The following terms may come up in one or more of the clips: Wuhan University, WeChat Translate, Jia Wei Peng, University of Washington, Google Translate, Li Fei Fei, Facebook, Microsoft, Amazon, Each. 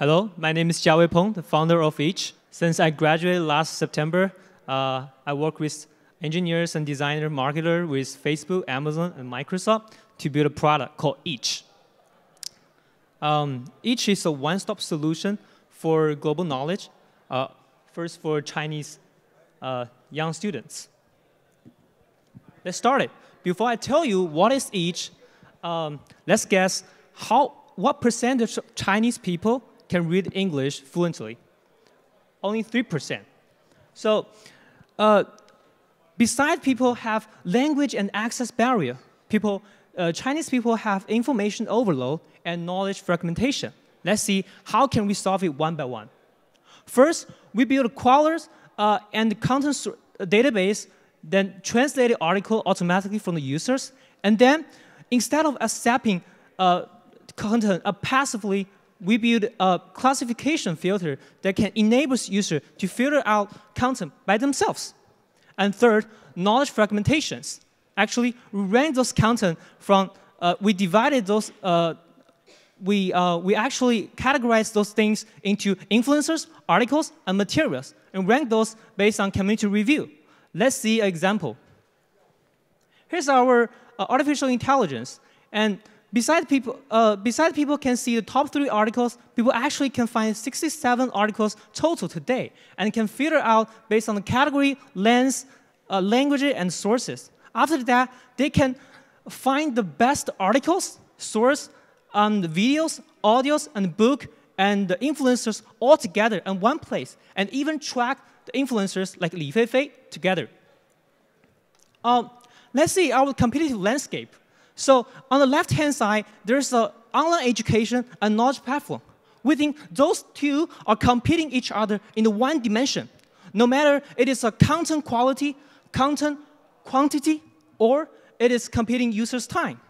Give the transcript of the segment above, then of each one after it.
Hello, my name is Jia Wei Peng, the founder of Each. Since I graduated last September, I work with engineers and designer marketer with Facebook, Amazon, and Microsoft to build a product called Each. Each is a one-stop solution for global knowledge, first for Chinese young students. Let's start it. Before I tell you what is Each, let's guess what percentage of Chinese people can read English fluently. Only 3%. So besides people have language and access barrier, Chinese people have information overload and knowledge fragmentation. Let's see how can we solve it one by one. First, we build crawlers and content database, then translate the article automatically from the users, and then instead of accepting content passively, we build a classification filter that can enable users to filter out content by themselves. And third, knowledge fragmentations. Actually, we rank those content from, we actually categorize those things into influencers, articles, and materials, and rank those based on community review. Let's see an example. Here's our artificial intelligence. And Besides people can see the top 3 articles, people actually can find 67 articles total today, and can filter out based on the category, lens, language, and sources. After that, they can find the best articles, source, videos, audios, and book, and the influencers all together in one place, and even track the influencers like Li Fei Fei together. Let's see our competitive landscape. So on the left-hand side, there's an online education and knowledge platform. We think those two are competing each other in the one dimension, no matter it is a content quality, content quantity, or it is competing users' time.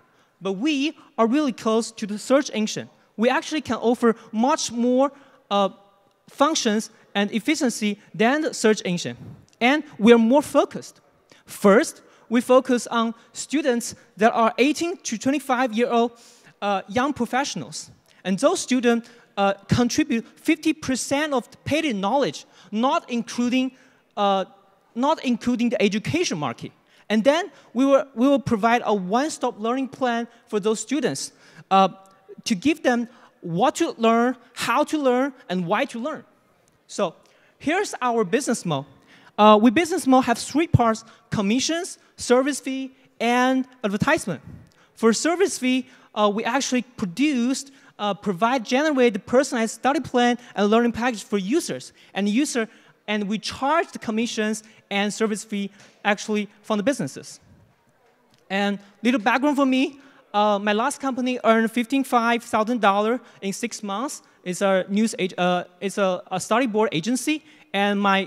But we are really close to the search engine. We actually can offer much more functions and efficiency than the search engine. And we are more focused. First, we focus on students that are 18 to 25-year-old young professionals. And those students contribute 50% of paid knowledge, not including the education market. And then we will provide a one-stop learning plan for those students to give them what to learn, how to learn, and why to learn. So here's our business model. We business model have 3 parts: commissions, service fee, and advertisement. For service fee, we actually generate the personalized study plan and learning package for users. And we charge the commissions and service fee actually from the businesses. And little background for me, my last company earned $55,000 in 6 months. It's a a study board agency. And my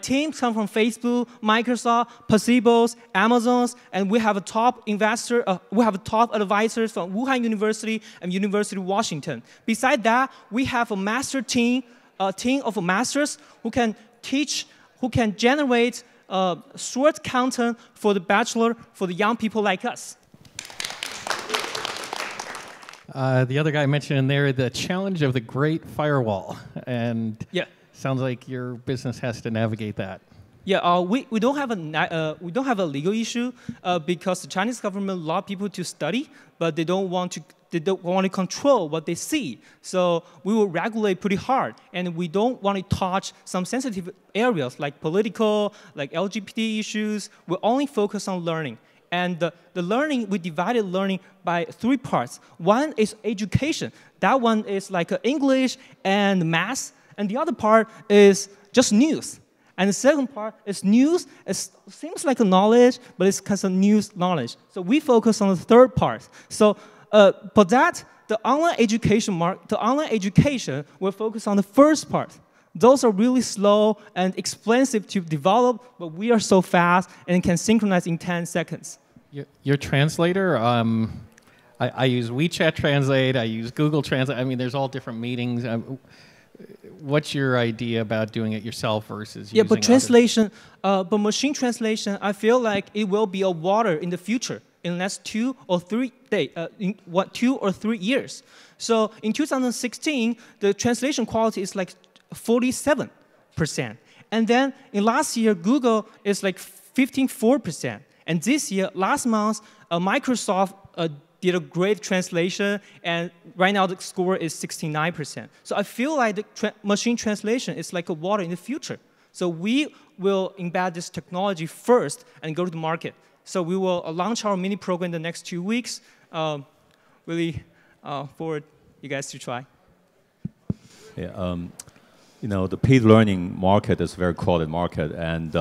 team come from Facebook, Microsoft, Placebos, Amazon, and we have a top investor. We have a top advisors from Wuhan University and University of Washington. Besides that, we have a master team, of masters who can teach, who can generate short content for the bachelor, for the young people like us. The other guy mentioned in there the challenge of the Great Firewall, and yeah. Sounds like your business has to navigate that. Yeah, we don't have a legal issue because the Chinese government allows people to study, but they don't want to control what they see. So we will regulate pretty hard, and we don't want to touch some sensitive areas like political, like LGBT issues. We only focus on learning. And the learning, we divided learning by 3 parts. One is education. That one is like English and math. And the other part is just news. And the second part is news. It seems like a knowledge, but it's kind of news knowledge. So we focus on the third part. So for that, the online education will focus on the first part. Those are really slow and expensive to develop, but we are so fast and can synchronize in 10 seconds. Your translator? I use WeChat Translate. I use Google Translate. I mean, there's all different meetings. What's your idea about doing it yourself versus using but machine translation, I feel like it will be a water in the future. in the next 2 or 3 days, in what, 2 or 3 years. So in 2016, the translation quality is like 47%. And then in last year, Google is like 15.4%. And this year, last month, Microsoft did a great translation, and right now the score is 69%. So I feel like the machine translation is like a water in the future. So we will embed this technology first and go to the market. So we will launch our mini program in the next 2 weeks. Really forward you guys to try. Yeah, you know, the paid learning market is a very crowded market, and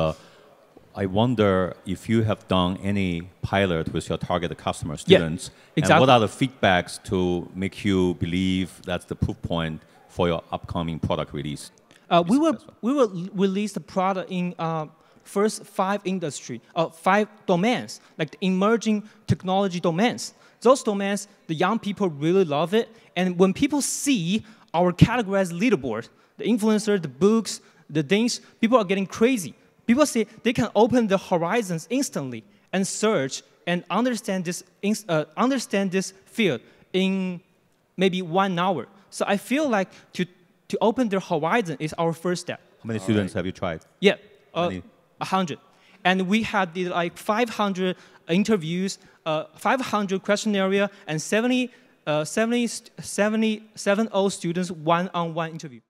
I wonder if you have done any pilot with your target customer students. Yeah, exactly. And what are the feedbacks to make you believe that's the proof point for your upcoming product release? We will release the product in first 5 industries, 5 domains, like the emerging technology domains. Those domains, the young people really love it. And when people see our categorized leaderboard, the influencer, the books, the things, people are getting crazy. People say they can open the horizons instantly and search and understand this field in maybe 1 hour. So I feel like to open their horizon is our first step. How many students have you tried? Yeah, 100. And we had like 500 interviews, 500 questionnaire, and 70 students one-on-one interview.